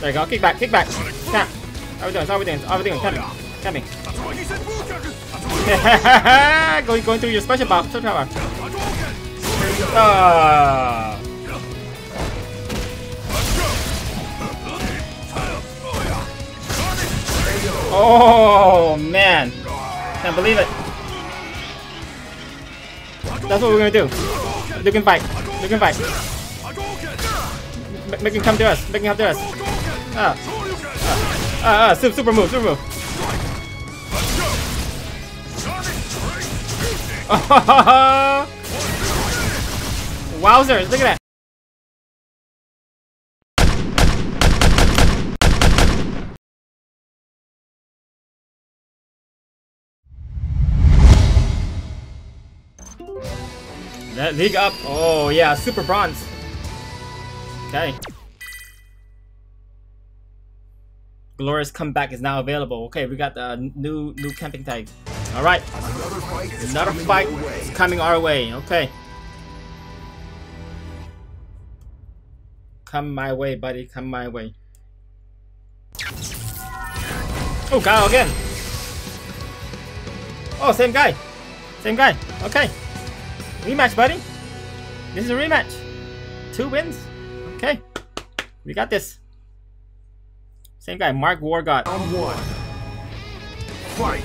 There you go. Kick back. Kick back. Tap. Everything's tapping. Tapping. Going through your special buff. Oh man! Can't believe it. That's what we're gonna do. Look and fight. Look and fight. Make him come to us. Make him come to us. Super move. Super move. Wowzers! Look at that. League up. Oh yeah, super bronze. Okay. Glorious comeback is now available. Okay, we got the new camping tag. All right. Another fight is coming our way. Okay. Come my way, buddy. Come my way. Oh, guy again. Oh, same guy. Same guy. Okay. Rematch, buddy. This is a rematch. 2 wins. Okay. We got this. Same guy, Mark Wargott. I'm one. Fight.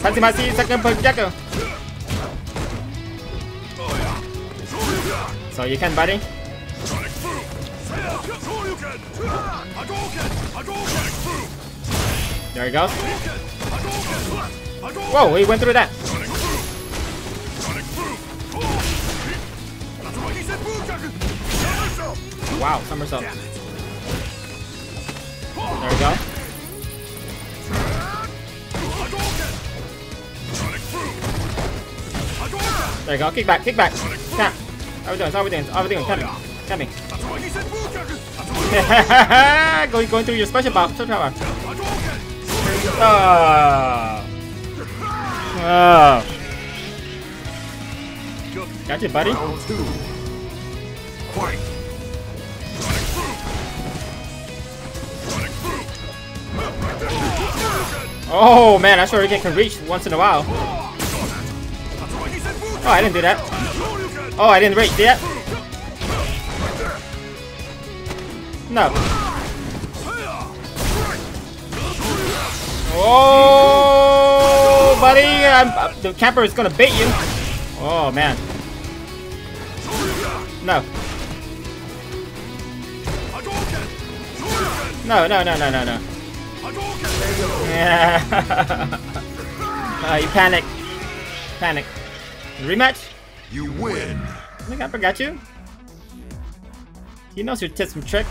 Tatsumaki, second for Jacko. So you can, buddy. There he goes. Whoa, he went through that. Wow, somersault. There we go. There you go. Kick back. Kick back. Tap. Everything's tapping. Tapping. Going through your special buff. Gotcha, buddy. Oh man, I'm sure we can reach once in a while. Oh, I didn't do that. Oh, I didn't reach yet. No. Oh, buddy, the camper is gonna bait you. Oh man. No. No. Yeah. You panic. Panic. Rematch? You win. Look, I forgot you. He knows your tips from trick.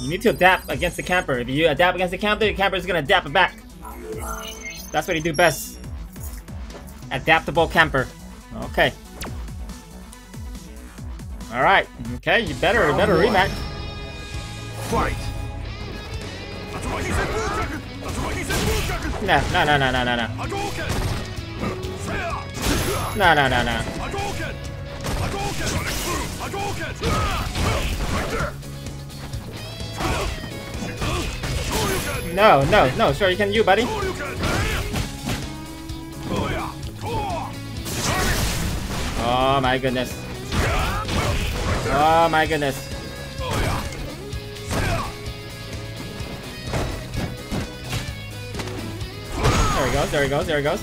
You need to adapt against the camper. If you adapt against the camper is gonna adapt back. That's what you do best. Adaptable camper. Okay. Alright. Okay, you better rematch. Fight. No. No, sure you can, you buddy. Oh my goodness. Oh my goodness. There he goes. There he goes.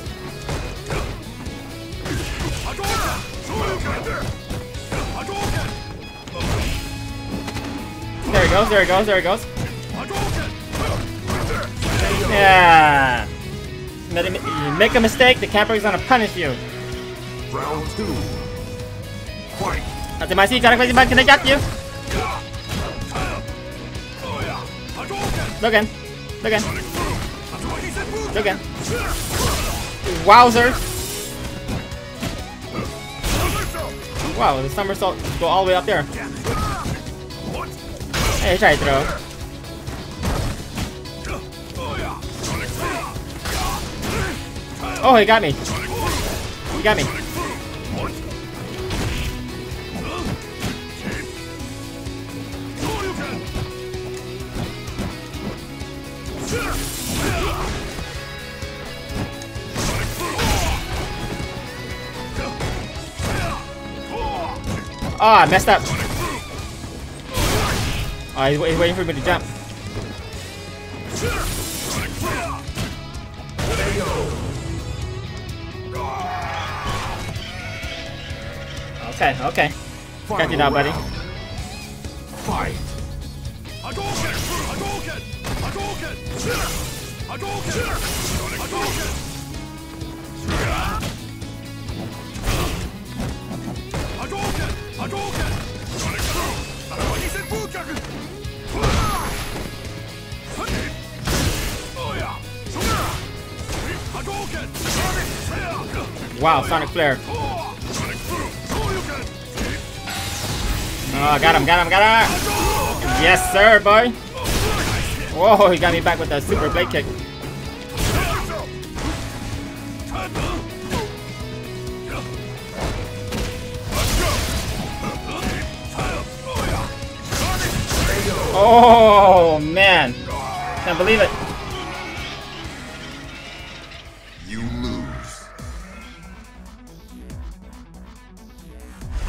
Yeah. You make a mistake, the camper is gonna punish you. Round 2. Fight. Can I get you? Look in. Wowzer! Wow, the somersault go all the way up there. Hey, try to throw. Oh, he got me. Ah, I messed up. Ah, he's waiting for me to jump. Okay, okay. Got you now, buddy. Fight. Wow, Sonic Flare. Oh, got him, got him, got him! Yes, sir, boy! Whoa, he got me back with that super blade kick. Oh, man! Can't believe it! You lose.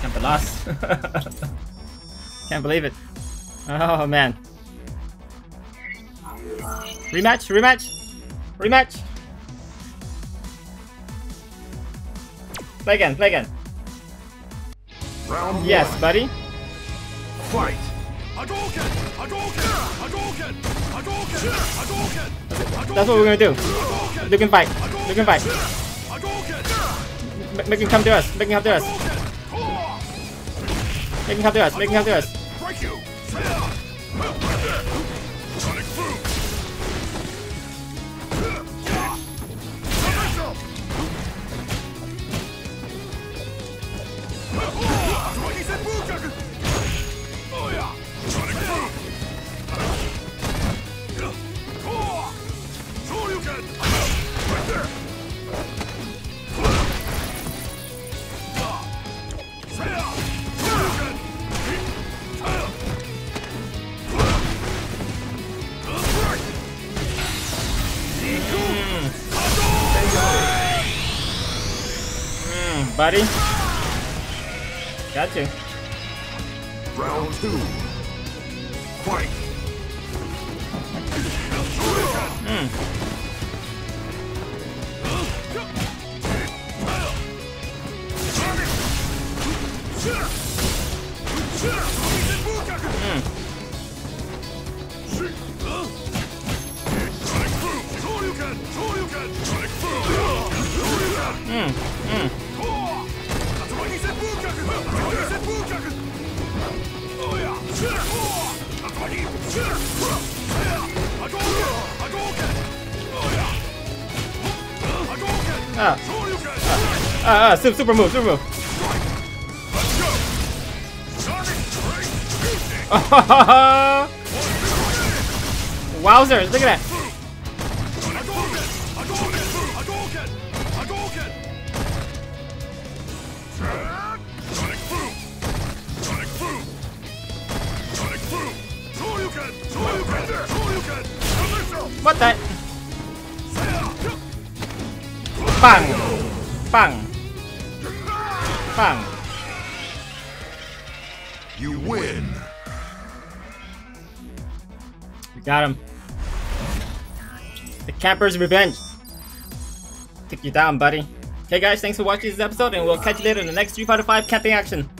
Can't be lost. Can't believe it. Oh man. Rematch, rematch, rematch. Play again, play again. Round yes, one. Buddy. Fight. That's what we're gonna do. Look and fight. Look and fight. Make him come to us. Make him come to us. Make him come to us. Make him come to us. Buddy, got you. Round two. Fight. Super move, super move. Wowzers, look at that. What the? Bang! Bang! Bang. You win. We got him. The camper's revenge. Took you down, buddy. Okay guys, thanks for watching this episode and we'll catch you later in the next Street Fighter 5 camping action.